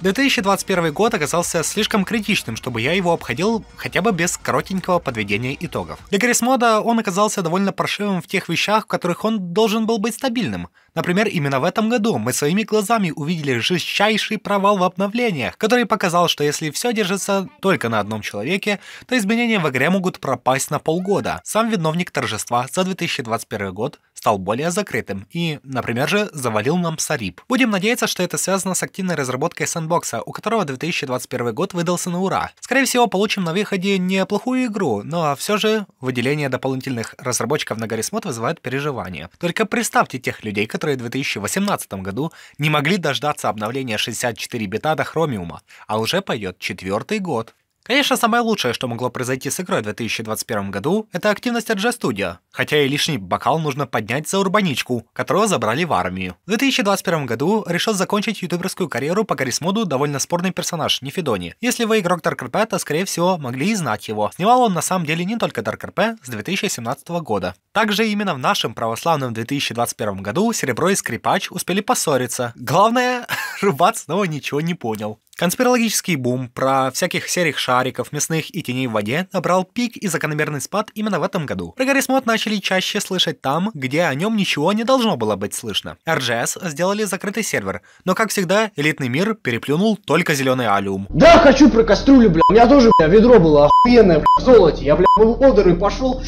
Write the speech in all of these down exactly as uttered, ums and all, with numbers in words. две тысячи двадцать первый год оказался слишком критичным, чтобы я его обходил хотя бы без коротенького подведения итогов. Для Garry's Mod он оказался довольно паршивым в тех вещах, в которых он должен был быть стабильным. Например, именно в этом году мы своими глазами увидели жестчайший провал в обновлениях, который показал, что если все держится только на одном человеке, то изменения в игре могут пропасть на полгода. Сам виновник торжества за две тысячи двадцать первый год стал более закрытым и, например же, завалил нам сарип. Будем надеяться, что это связано с активной разработкой сэндбокса, у которого две тысячи двадцать первый год выдался на ура. Скорее всего, получим на выходе неплохую игру, но все же выделение дополнительных разработчиков на Garry's Mod вызывает переживания. Только представьте тех людей, которые в две тысячи восемнадцатом году не могли дождаться обновления шестьдесят четыре бита до хромиума, а уже пойдет четвертый год. Конечно, самое лучшее, что могло произойти с игрой в две тысячи двадцать первом году, это активность от G-Studio, хотя и лишний бокал нужно поднять за урбаничку, которого забрали в армию. В две тысячи двадцать первом году решил закончить ютуберскую карьеру по Garry's Mod'у довольно спорный персонаж Нефидони. Если вы игрок DarkRP, то скорее всего могли и знать его. Снимал он на самом деле не только DarkRP с две тысячи семнадцатого года. Также именно в нашем православном две тысячи двадцать первом году Серебро и Скрипач успели поссориться. Главное, Рубат снова ничего не понял. Конспирологический бум про всяких серых шариков, мясных и теней в воде набрал пик и закономерный спад именно в этом году. Про Garry's Mod начали чаще слышать там, где о нем ничего не должно было быть слышно. эр джи эс сделали закрытый сервер, но как всегда элитный мир переплюнул только зеленый алиум. Да, хочу про кастрюлю, бля. У меня тоже, бля, ведро было охуенное, бля, в золоте. Я, бля, был одер и пошел...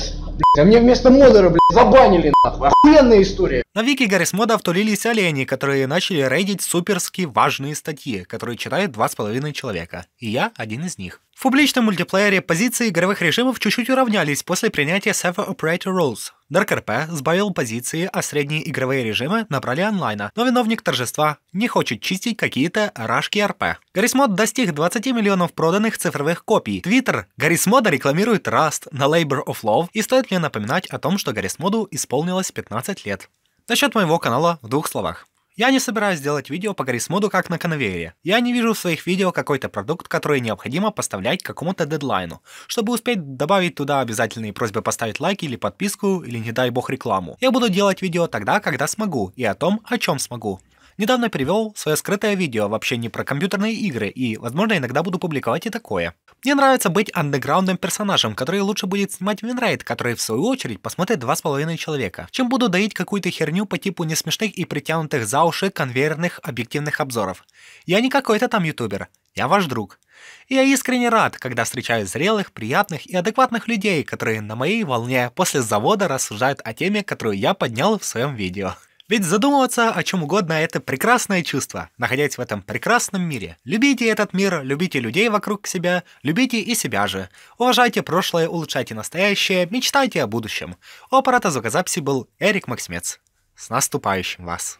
А мне вместо модера, блядь, забанили, нахуй. Охуенная история. На вики Garry's Mod'а втулились олени, которые начали рейдить суперски важные статьи, которые читают два с половиной человека. И я один из них. В публичном мультиплеере позиции игровых режимов чуть-чуть уравнялись после принятия Server Operator Rules. DarkRP сбавил позиции, а средние игровые режимы набрали онлайна, но виновник торжества не хочет чистить какие-то рашки эр пи. Garry's Mod достиг двадцати миллионов проданных цифровых копий. Твиттер Garry's Mod рекламирует Rust на Labor of Love, и стоит мне напоминать о том, что Garry's Mod'у исполнилось пятнадцать лет. Насчет моего канала в двух словах. Я не собираюсь делать видео по Garry's Mod'у как на конвейере. Я не вижу в своих видео какой-то продукт, который необходимо поставлять к какому-то дедлайну, чтобы успеть добавить туда обязательные просьбы поставить лайк или подписку, или не дай бог рекламу. Я буду делать видео тогда, когда смогу, и о том, о чем смогу. Недавно перевел свое скрытое видео вообще не про компьютерные игры, и, возможно, иногда буду публиковать и такое. Мне нравится быть андеграундным персонажем, который лучше будет снимать винрейд, который в свою очередь посмотрит два с половиной человека, чем буду доить какую-то херню по типу несмешных и притянутых за уши конвейерных объективных обзоров. Я не какой-то там ютубер, я ваш друг. И я искренне рад, когда встречаю зрелых, приятных и адекватных людей, которые на моей волне после завода рассуждают о теме, которую я поднял в своем видео. Ведь задумываться о чем угодно — это прекрасное чувство, находясь в этом прекрасном мире. Любите этот мир, любите людей вокруг себя, любите и себя же. Уважайте прошлое, улучшайте настоящее, мечтайте о будущем. Оператор звукозаписи был Эрик Максимец. С наступающим вас!